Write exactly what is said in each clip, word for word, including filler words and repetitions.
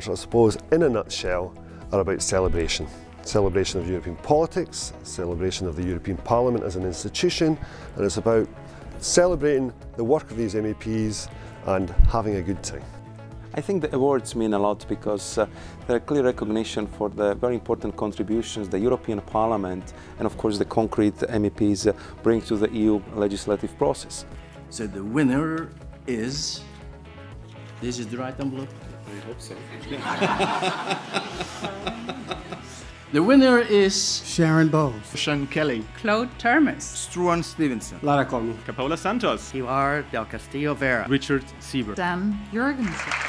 remarks, I suppose, in a nutshell, are about celebration. Celebration of European politics, celebration of the European Parliament as an institution, and it's about celebrating the work of these M E Ps and having a good time. I think the awards mean a lot because uh, they're a clear recognition for the very important contributions the European Parliament and of course the concrete M E Ps uh, bring to the E U legislative process. So the winner is... This is the right envelope? I hope so. The winner is... Sharon Bowles. Sean Kelly. Claude Turmes. Struan Stevenson. Lara Comi. Capoulas Santos. Pilar del Castillo Vera. Richard Sieber. Dan Jørgensen.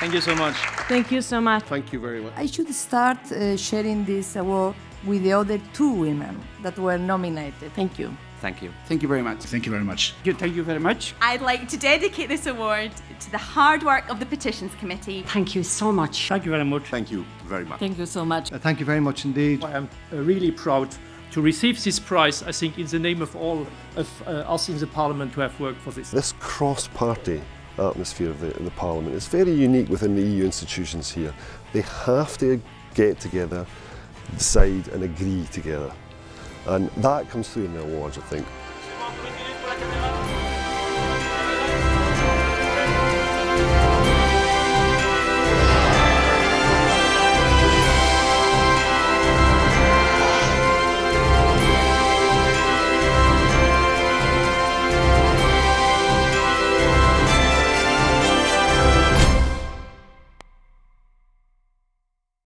Thank you so much. Thank you so much. Thank you very much. I should start uh, sharing this award with the other two women that were nominated. Thank you. Thank you. Thank you very much. Thank you very much. Thank you very much. I'd like to dedicate this award to the hard work of the Petitions Committee. Thank you so much. Thank you very much. Thank you very much. Thank you so much. Uh, thank you very much indeed. I am uh, really proud to receive this prize, I think, in the name of all of uh, us in the Parliament who have worked for this. This cross-party atmosphere of the, the Parliament is very unique within the E U institutions here. They have to get together, decide and agree together. And that comes through in the awards, I think.